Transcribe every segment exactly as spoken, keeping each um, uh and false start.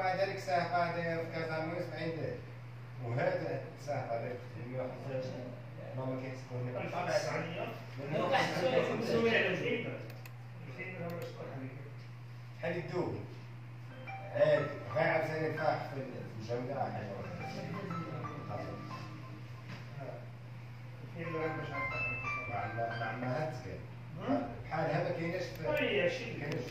ومع ذلك ساعة قاعدة في كازا ميوس عنده، وهذا ساعة قاعدة في واحد وعشرين ما ما كيحسبوهاش. بحال الدوب عادي غايعب ثاني فاح في الجولة راه حاجة واحدة. مع بحال هذا كايناش في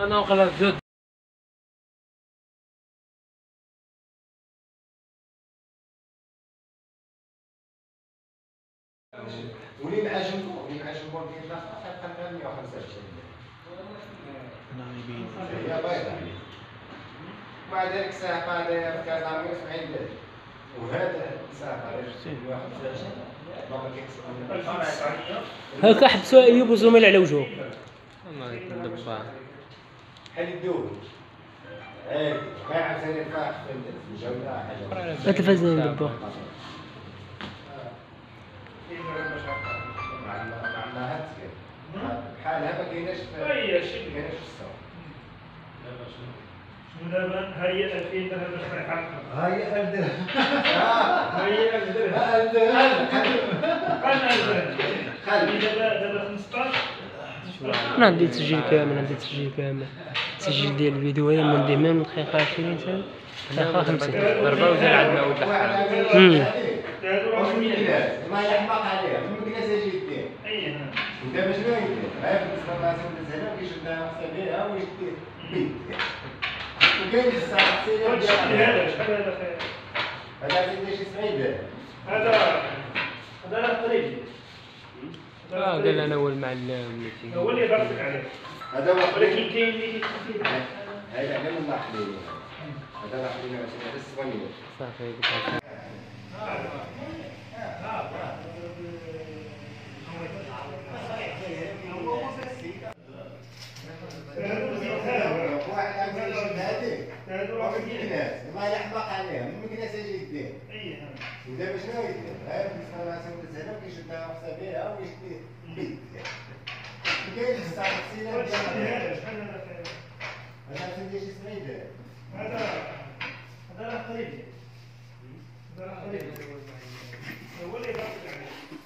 أنا وقلت زود ولي معجنكم ولي معجنكم ديال الناس كيبقى مية وخمسة وعشرين هي بايظة. ومع ذلك ساعة قاعدة في كازا ميوس عنده، وهذا ساعة قاعدة في مية وخمسة وعشرين ما كيحسبوهاش. هاكا حبسوا أيوب وزميل على وجهه. الله يكذب فيها. بحال الدوب عادي غايعب ثاني فاح في الجولة راه حاجة واحدة. لا تلفزني دابا. بحال هذا كايناش في كايناش في السوق. شنو دابا ها هي ألفين درهم باش نلحقها. ها هي ألف درهم. ها هي ألف درهم. ألف درهم. خلي دابا دابا خمسطاش. أنا عندي تسجيل كامل، عندي تسجيل كامل، تسجيل ديال الفيديو هذا من ديما من الدقيقة عشرين حتى الدقيقة خمسين. ضربة وزاد عندنا ولد الحرام. أمم. الله يحماق عليها، من مكناش أجي يديها. أيه. ودابا شنو يدير؟ غير بالنسبة للناس اللي هنا كيشدها بصبيعها ويشدي بيديه. وكاين الساعة السيرة ديال هذا شحال هذا خير؟ هذا عندي شي سبعين درهم. هذا هذا راه قريب. اه قال انا هو المعلم هو اللي غلط عليه هذا هو، ولكن كاين اللي كيتفيد هذا على الله حلينا هذا راه حلينا هذا الصغير صافي. الله يحماق عليهم من مكناش اجي يديهم. ايه ودابا شنو يدير؟ غير بالنسبه للعاصمه الزهراء كيشدها وحسها بها ويشدي بيديه. وكاين الساعه السينه ديالها شحال هذا خير؟ هذا عندي شي سبعين درهم. هذا هذا راه قريب هذا راه قريب هو اللي غلط عليه.